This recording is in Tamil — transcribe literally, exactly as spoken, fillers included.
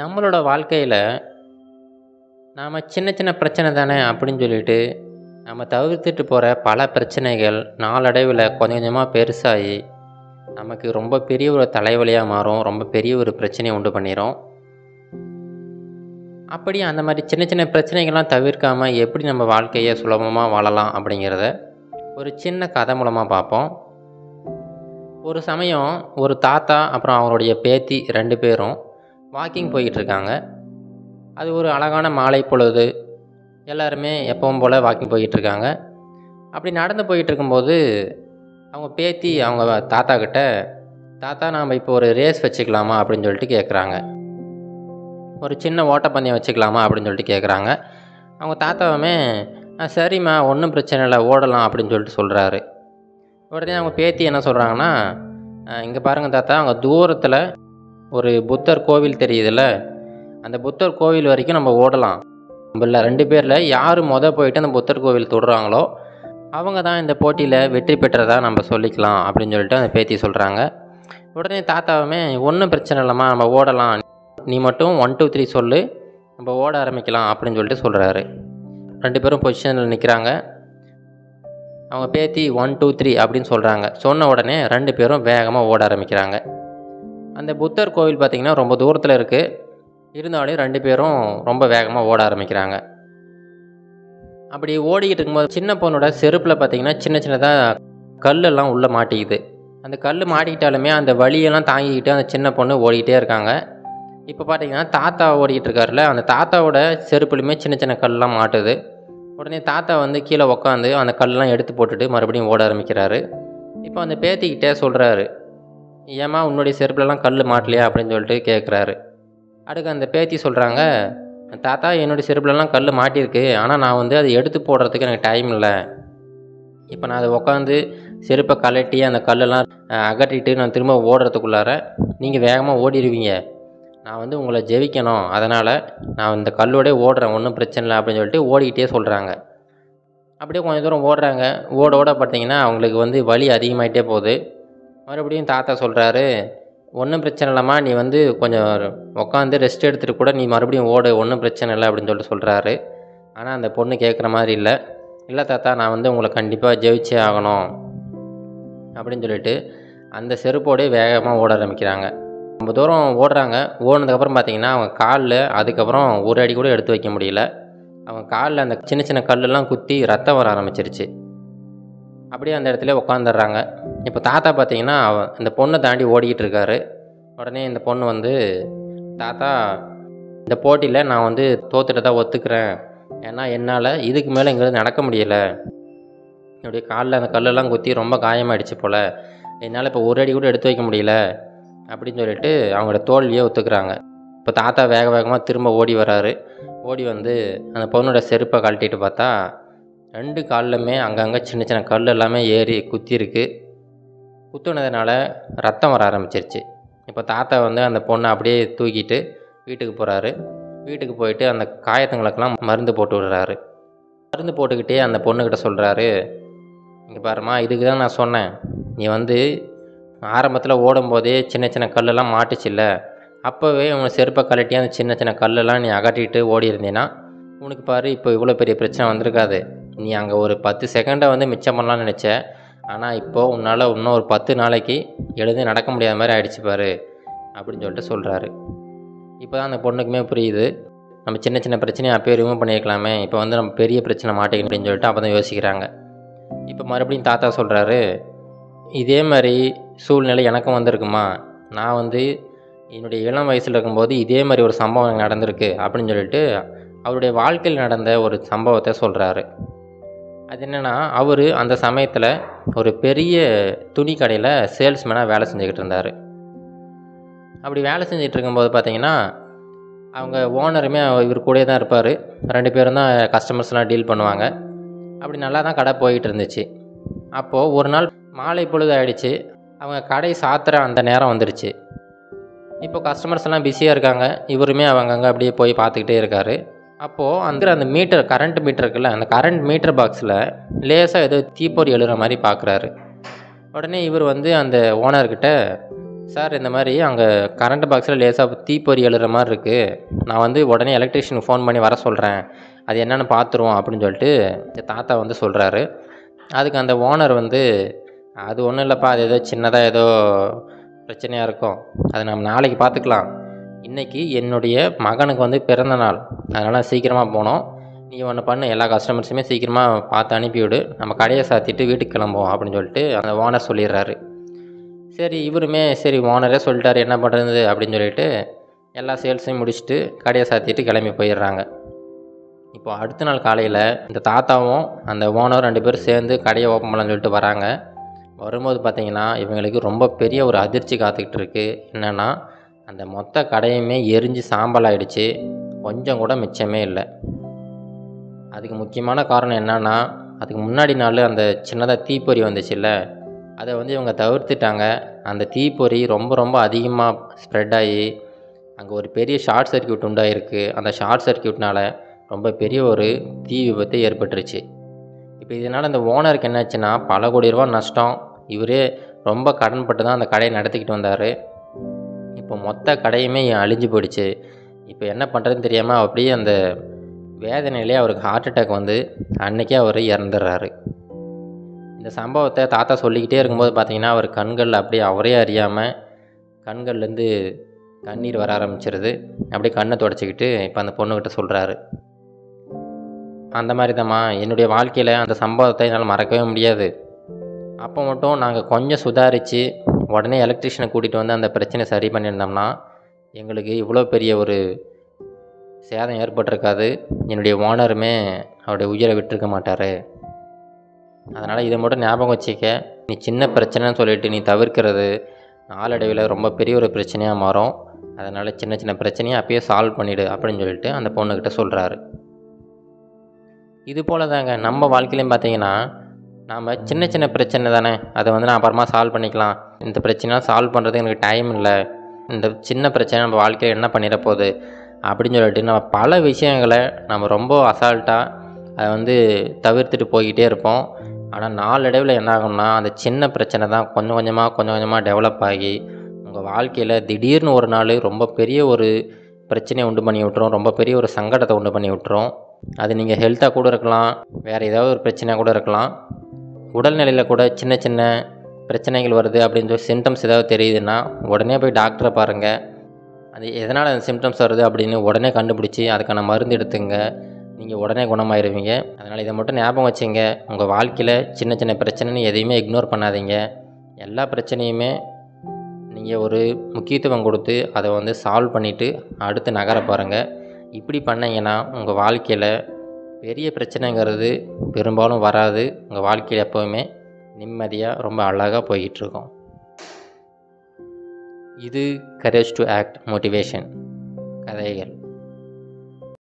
நம்மளோட வாழ்க்கையில் நாம் சின்ன சின்ன பிரச்சனை தானே அப்படின்னு சொல்லிட்டு நம்ம தவிர்த்துட்டு போகிற பல பிரச்சனைகள் நாளடைவில் கொஞ்சம் கொஞ்சமாக பெருசாகி நமக்கு ரொம்ப பெரிய ஒரு தலைவலியாக மாறும், ரொம்ப பெரிய ஒரு பிரச்சனையை உண்டு பண்ணிடும். அப்படி அந்த மாதிரி சின்ன சின்ன பிரச்சனைகள்லாம் தவிர்க்காமல் எப்படி நம்ம வாழ்க்கையை சுலபமாக வாழலாம் அப்படிங்கிறத ஒரு சின்ன கதை மூலமாக பார்ப்போம். ஒரு சமயம் ஒரு தாத்தா அப்புறம் அவருடைய பேத்தி ரெண்டு பேரும் வாக்கிங் போய்கிட்ருக்காங்க. அது ஒரு அழகான மாலை பொழுது, எல்லாருமே எப்பவும் போல் வாக்கிங் போய்கிட்ருக்காங்க. அப்படி நடந்து போயிட்டுருக்கும்போது அவங்க பேத்தி அவங்க தாத்தா கிட்ட, தாத்தா நாம் இப்போ ஒரு ரேஸ் வச்சுக்கலாமா அப்படின்னு சொல்லிட்டு கேட்குறாங்க, ஒரு சின்ன ஓட்டப்பந்தயம் வச்சுக்கலாமா அப்படின்னு சொல்லிட்டு கேட்குறாங்க. அவங்க தாத்தாவுமே சரிம்மா ஒன்றும் பிரச்சனை இல்லை ஓடலாம் அப்படின்னு சொல்லிட்டு சொல்கிறாரு. உடனே அவங்க பேத்தி என்ன சொல்கிறாங்கன்னா, இங்கே பாருங்கள் தாத்தா, அவங்க தூரத்தில் ஒரு புத்தர் கோவில் தெரியுதுல்ல, அந்த புத்தர் கோவில் வரைக்கும் நம்ம ஓடலாம், நம்மள ரெண்டு பேரில் யார் மொதல் போயிட்டு அந்த புத்தர் கோவில் தொடுறாங்களோ அவங்க தான் இந்த போட்டியில் வெற்றி பெற்றதாக நம்ம சொல்லிக்கலாம் அப்படின்னு சொல்லிட்டு அந்த பேத்தி சொல்கிறாங்க. உடனே தாத்தாவுமே ஒன்றும் பிரச்சனை இல்லைம்மா, நம்ம ஓடலாம், நீ மட்டும் ஒன் டூ த்ரீ சொல்லு நம்ம ஓட ஆரம்பிக்கலாம் அப்படின்னு சொல்லிட்டு சொல்கிறாரு. ரெண்டு பேரும் பொசிஷனில் நிற்கிறாங்க. அவங்க பேத்தி ஒன் டூ த்ரீ அப்படின்னு சொல்கிறாங்க. சொன்ன உடனே ரெண்டு பேரும் வேகமாக ஓட ஆரம்பிக்கிறாங்க. அந்த புத்தர் கோவில் பார்த்திங்கன்னா ரொம்ப தூரத்தில் இருக்குது, இருந்தாலும் ரெண்டு பேரும் ரொம்ப வேகமாக ஓட ஆரம்பிக்கிறாங்க. அப்படி ஓடிக்கிட்டு இருக்கும்போது சின்ன பொண்ணோட செருப்பில் பார்த்திங்கன்னா சின்ன சின்னதாக கல்லெல்லாம் உள்ளே மாட்டிக்குது. அந்த கல் மாட்டிக்கிட்டாலுமே அந்த வலியெல்லாம் தாங்கிக்கிட்டு அந்த சின்ன பொண்ணு ஓடிக்கிட்டே இருக்காங்க. இப்போ பார்த்திங்கன்னா தாத்தா ஓடிக்கிட்டு இருக்காருல, அந்த தாத்தாவோட செருப்புலையுமே சின்ன சின்ன கல்லாம் மாட்டுது. உடனே தாத்தா வந்து கீழே உக்காந்து அந்த கல்லாம் எடுத்து போட்டுட்டு மறுபடியும் ஓட ஆரம்பிக்கிறாரு. இப்போ அந்த பேத்திக்கிட்டே சொல்கிறாரு, ஏம்மா உன்னுடைய செருப்புலலாம் கல் மாட்டலையா அப்படின்னு சொல்லிட்டு கேட்குறாரு. அடுத்து அந்த பேத்தி சொல்கிறாங்க, தாத்தா என்னுடைய செருப்புலலாம் கல் மாட்டியிருக்கு, ஆனால் நான் வந்து அதை எடுத்து போடுறதுக்கு எனக்கு டைம் இல்லை, இப்போ நான் அதை உக்காந்து செருப்பை கலட்டி அந்த கல்லெல்லாம் அகற்றிட்டு நான் திரும்ப ஓடுறதுக்குள்ளார நீங்கள் வேகமாக ஓடிடுவீங்க, நான் வந்து உங்களை ஜெயிக்கணும், அதனால் நான் இந்த கல்லோடே ஓடுறேன், ஒன்றும் பிரச்சனை இல்லை அப்படின்னு சொல்லிட்டு ஓடிக்கிட்டே சொல்கிறாங்க. அப்படியே கொஞ்சம் தூரம் ஓடுறாங்க. ஓட ஓட பார்த்திங்கன்னா அவங்களுக்கு வந்து வலி அதிகமாகிட்டே போகுது. மறுபடியும் தாத்தா சொல்கிறாரு, ஒன்றும் பிரச்சனை இல்லைம்மா, நீ வந்து கொஞ்சம் உட்காந்து ரெஸ்ட் எடுத்துகிட்டு கூட நீ மறுபடியும் ஓடு, ஒன்றும் பிரச்சனை இல்லை அப்படின்னு சொல்லிட்டு சொல்கிறாரு. ஆனால் அந்த பொண்ணு கேட்குற மாதிரி இல்லை, இல்லை தாத்தா நான் வந்து உங்களை கண்டிப்பாக ஜெயிச்சே ஆகணும் அப்படின்னு சொல்லிட்டு அந்த செருப்போடே வேகமாக ஓட ஆரம்பிக்கிறாங்க. ரொம்ப தூரம் ஓடுறாங்க. ஓடினதுக்கப்புறம் பார்த்திங்கன்னா அவங்க காலில் அதுக்கப்புறம் ஒரு அடி கூட எடுத்து வைக்க முடியல. அவங்க காலில் அந்த சின்ன சின்ன கல்லெல்லாம் குத்தி ரத்தம் வர ஆரம்பிச்சிருச்சு. அப்படியே அந்த இடத்துல உட்காந்துடுறாங்க. இப்போ தாத்தா பார்த்திங்கன்னா இந்த பொண்ணை தாண்டி ஓடிக்கிட்டு இருக்காரு. உடனே இந்த பொண்ணு வந்து, தாத்தா இந்த போட்டியில் நான் வந்து தோத்துட்டு தான் ஒத்துக்கிறேன், ஏன்னா என்னால் இதுக்கு மேலே எங்களுக்கு நடக்க முடியலை, என்னுடைய காலில் அந்த கல்லெல்லாம் குத்தி ரொம்ப காயமாகிடுச்சு போல், என்னால் இப்போ ஒரு அடி கூட எடுத்து வைக்க முடியல அப்படின்னு சொல்லிட்டு அவங்களோட தோல்வியை ஒத்துக்கிறாங்க. இப்போ தாத்தா வேக வேகமாக திரும்ப ஓடி வராரு. ஓடி வந்து அந்த பொண்ணோட செருப்பை கழட்டிட்டு பார்த்தா ரெண்டு காலிலுமே அங்கங்கே சின்ன சின்ன கல் எல்லாமே ஏறி குத்திருக்கு. குத்துனதுனால ரத்தம் வர ஆரம்பிச்சிருச்சு. இப்போ தாத்தா வந்து அந்த பொண்ணை அப்படியே தூக்கிட்டு வீட்டுக்கு போகிறாரு. வீட்டுக்கு போயிட்டு அந்த காயத்துங்களுக்கெல்லாம் மருந்து போட்டு விடுறாரு. மருந்து போட்டுக்கிட்டே அந்த பொண்ணுக்கிட்ட சொல்கிறாரு, இங்கே பாருமா, இதுக்கு தான் நான் சொன்னேன், நீ வந்து ஆரம்பத்தில் ஓடும்போதே சின்ன சின்ன கல்லெல்லாம் மாட்டுச்சில்ல, அப்போவே உன்னை செருப்பை கலட்டி அந்த சின்ன சின்ன கல்லெல்லாம் நீ அகட்டிட்டு ஓடி இருந்தீன்னா உனக்கு பாரு இப்போ இவ்வளோ பெரிய பிரச்சனை வந்திருக்காது. நீ அங்கே ஒரு பத்து செகண்டை வந்து மிச்சம் பண்ணலான்னு நினச்ச, ஆனால் இப்போது உன்னால் இன்னும் ஒரு பத்து நாளைக்கு எழுந்து நடக்க முடியாத மாதிரி ஆயிடுச்சு பாரு அப்படின்னு சொல்லிட்டு சொல்கிறாரு. இப்போ தான் அந்த பொண்ணுக்குமே புரியுது, நம்ம சின்ன சின்ன பிரச்சனையை அப்போயே ரிமூவ் பண்ணியிருக்கலாமே, இப்போ வந்து நம்ம பெரிய பிரச்சனை மாட்டேங்க அப்படின்னு சொல்லிட்டு அப்போ தான் யோசிக்கிறாங்க. இப்போ மறுபடியும் தாத்தா சொல்கிறாரு, இதே மாதிரி சூழ்நிலை எனக்கும் வந்திருக்குமா, நான் வந்து என்னுடைய இளம் வயசில் இருக்கும்போது இதே மாதிரி ஒரு சம்பவம் எனக்கு நடந்திருக்கு அப்படின்னு சொல்லிட்டு அவருடைய வாழ்க்கையில் நடந்த ஒரு சம்பவத்தை சொல்கிறாரு. அது என்னென்னா, அவர் அந்த சமயத்தில் ஒரு பெரிய துணி கடையில் சேல்ஸ்மேனாக வேலை செஞ்சுக்கிட்டு இருந்தார். அப்படி வேலை செஞ்சுட்டு இருக்கும்போது பார்த்திங்கன்னா அவங்க ஓனருமே இவர் கூடயே தான் இருப்பார். ரெண்டு பேரும் தான் கஸ்டமர்ஸ்லாம் டீல் பண்ணுவாங்க. அப்படி நல்லா தான் கடை போயிட்டு இருந்துச்சு. அப்போது ஒரு நாள் மாலை பொழுது ஆகிடுச்சு. அவங்க கடை சாத்துற அந்த நேரம் வந்துருச்சு. இப்போ கஸ்டமர்ஸ் எல்லாம் பிஸியாக இருக்காங்க. இவருமே அவங்கங்க அப்படியே போய் பார்த்துக்கிட்டே இருக்கார். அப்போது அந்த அந்த மீட்டர் கரண்ட் மீட்டர் இருக்குல்ல, அந்த கரண்ட் மீட்டர் பாக்ஸில் லேசாக ஏதோ தீப்பொறி எழுகிற மாதிரி பார்க்குறாரு. உடனே இவர் வந்து அந்த ஓனர்கிட்ட, சார் இந்த மாதிரி அங்கே கரண்ட் பாக்ஸில் லேசாக தீப்பொறி எழுற மாதிரி இருக்குது, நான் வந்து உடனே எலக்ட்ரிஷியனுக்கு ஃபோன் பண்ணி வர சொல்கிறேன், அது என்னென்னு பார்த்துருவோம் அப்படின்னு சொல்லிட்டு தாத்தா வந்து சொல்கிறாரு. அதுக்கு அந்த ஓனர் வந்து அது ஒன்றும் இல்லைப்பா, அது ஏதோ சின்னதாக ஏதோ பிரச்சனையாக இருக்கும், அதை நம்ம நாளைக்கு பார்த்துக்கலாம், இன்றைக்கி என்னுடைய மகனுக்கு வந்து பிறந்த நாள், அதனால் சீக்கிரமாக போனோம், நீ ஒன்று பண்ணு, எல்லா கஸ்டமர்ஸுமே சீக்கிரமாக பார்த்து அனுப்பிவிடு, நம்ம கடையை சாத்திட்டு வீட்டுக்கு கிளம்புவோம் அப்படின்னு சொல்லிட்டு அந்த ஓனர் சொல்லிடுறாரு. சரி இவருமே சரி ஓனரே சொல்லிட்டாரு, என்ன பண்ணுறது அப்படின்னு சொல்லிட்டு எல்லா சேல்ஸையும் முடிச்சுட்டு கடையை சாத்திட்டு கிளம்பி போயிடுறாங்க. இப்போது அடுத்த நாள் காலையில் இந்த தாத்தாவும் அந்த ஓனரும் ரெண்டு பேரும் சேர்ந்து கடையை ஓப்பன் பண்ணலான்னு சொல்லிட்டு வராங்க. வரும்போது பார்த்திங்கன்னா இவங்களுக்கு ரொம்ப பெரிய ஒரு அதிர்ச்சி காத்துக்கிட்டு இருக்குது. என்னென்னா அந்த மொத்த கடையுமே எரிஞ்சு சாம்பல் ஆகிடுச்சு, கொஞ்சம் கூட மிச்சமே இல்லை. அதுக்கு முக்கியமான காரணம் என்னென்னா அதுக்கு முன்னாடி நாள் அந்த சின்னதாக தீப்பொறி வந்துச்சுல்ல, அதை வந்து இவங்க தவிர்த்துட்டாங்க. அந்த தீப்பொறி ரொம்ப ரொம்ப அதிகமாக ஸ்ப்ரெட் ஆகி அங்கே ஒரு பெரிய ஷார்ட் சர்க்கியூட் உண்டாயிருக்கு. அந்த ஷார்ட் சர்க்கியூட்னால் ரொம்ப பெரிய ஒரு தீ விபத்து ஏற்பட்டுருச்சு. இப்போ இதனால் அந்த ஓனருக்கு என்னாச்சுன்னா பல கோடி ரூபா நஷ்டம். இவரே ரொம்ப கடன்பட்டு தான் அந்த கடையை நடத்திக்கிட்டு வந்தார். இப்போ மொத்த கடையுமே அழிஞ்சு போயிடுச்சு. இப்போ என்ன பண்ணுறதுன்னு தெரியாமல் அப்படியே அந்த வேதனையிலே அவருக்கு ஹார்ட் அட்டாக் வந்து அன்றைக்கே அவர் இறந்துடுறாரு. இந்த சம்பவத்தை தாத்தா சொல்லிக்கிட்டே இருக்கும்போது பார்த்திங்கன்னா அவர் கண்கள் அப்படியே அவரே அறியாமல் கண்கள்லேருந்து கண்ணீர் வர ஆரம்பிச்சிருது. அப்படியே கண்ணை துடைச்சிக்கிட்டு இப்போ அந்த பொண்ணுக்கிட்ட சொல்கிறாரு, அந்த மாதிரி தாம்மா என்னுடைய வாழ்க்கையில் அந்த சம்பவத்தை என்னால் மறக்கவே முடியாது. அப்போ மட்டும் நாங்கள் கொஞ்சம் சுதாரித்து உடனே எலக்ட்ரிஷியனை கூட்டிகிட்டு வந்து அந்த பிரச்சனை சரி பண்ணியிருந்தோம்னா எங்களுக்கு இவ்வளோ பெரிய ஒரு சேதம் ஏற்பட்டிருக்காது, என்னுடைய ஓனருமே அவருடைய உயிரை விட்டுருக்க மாட்டார். அதனால் இதை மட்டும் ஞாபகம் வச்சுக்க, நீ சின்ன பிரச்சனைன்னு சொல்லிட்டு நீ தவிர்க்கிறது நாளடைவில் ரொம்ப பெரிய ஒரு பிரச்சனையாக மாறும், அதனால் சின்ன சின்ன பிரச்சனையை அப்பயே சால்வ் பண்ணிவிடு அப்படின்னு சொல்லிட்டு அந்த பொண்ணுக்கிட்ட சொல்கிறாரு. இது போல் தாங்க நம்ம வாழ்க்கையிலையும் பார்த்திங்கன்னா நாம் சின்ன சின்ன பிரச்சனை தானே, அதை வந்து நான் அப்புறமா சால்வ் பண்ணிக்கலாம், இந்த பிரச்சனைலாம் சால்வ் பண்ணுறதுக்கு எனக்கு டைம் இல்லை, இந்த சின்ன பிரச்சனை நம்ம வாழ்க்கையில் என்ன பண்ணிட போகுது அப்படின்னு சொல்லிட்டு நம்ம பல விஷயங்களை நம்ம ரொம்ப அசால்ட்டாக அதை வந்து தவிர்த்துட்டு போய்கிட்டே இருப்போம். ஆனால் நாளடைவில் என்ன ஆகும்னா அந்த சின்ன பிரச்சனை தான் கொஞ்சம் கொஞ்சமாக கொஞ்சம் கொஞ்சமாக டெவலப் ஆகி உங்கள் வாழ்க்கையில் திடீர்னு ஒரு நாள் ரொம்ப பெரிய ஒரு பிரச்சனையை உண்டு பண்ணி விட்டுரும், ரொம்ப பெரிய ஒரு சங்கடத்தை உண்டு பண்ணி விட்டுரும். அது நீங்கள் ஹெல்த்தாக கூட இருக்கலாம், வேறு ஏதாவது ஒரு பிரச்சனையாக கூட இருக்கலாம், உடல்நிலையில் கூட சின்ன சின்ன பிரச்சனைகள் வருது அப்படின்னு சொல்லி சிம்டம்ஸ் ஏதாவது தெரியுதுன்னா உடனே போய் டாக்டரை பாருங்கள். அது எதனால் அந்த சிம்டம்ஸ் வருது அப்படின்னு உடனே கண்டுபிடிச்சி அதுக்கான மருந்து எடுத்துங்க, நீங்கள் உடனே குணமாயிருவீங்க. அதனால் இதை மட்டும் ஞாபகம் வச்சுங்க, உங்கள் வாழ்க்கையில் சின்ன சின்ன பிரச்சனைன்னு எதையுமே இக்னோர் பண்ணாதீங்க, எல்லா பிரச்சனையுமே நீங்கள் ஒரு முக்கியத்துவம் கொடுத்து அதை வந்து சால்வ் பண்ணிவிட்டு அடுத்து நகர பாருங்கள். இப்படி பண்ணிங்கன்னா உங்கள் வாழ்க்கையில் பெரிய பிரச்சனைங்கிறது பெரும்பாலும் வராது, உங்கள் வாழ்க்கையில் எப்போவுமே நிம்மதியாக ரொம்ப அழகாக போய்கிட்டுருக்கோம். இது கரேஜ் டு ஆக்ட் மோட்டிவேஷன் கதைகள்.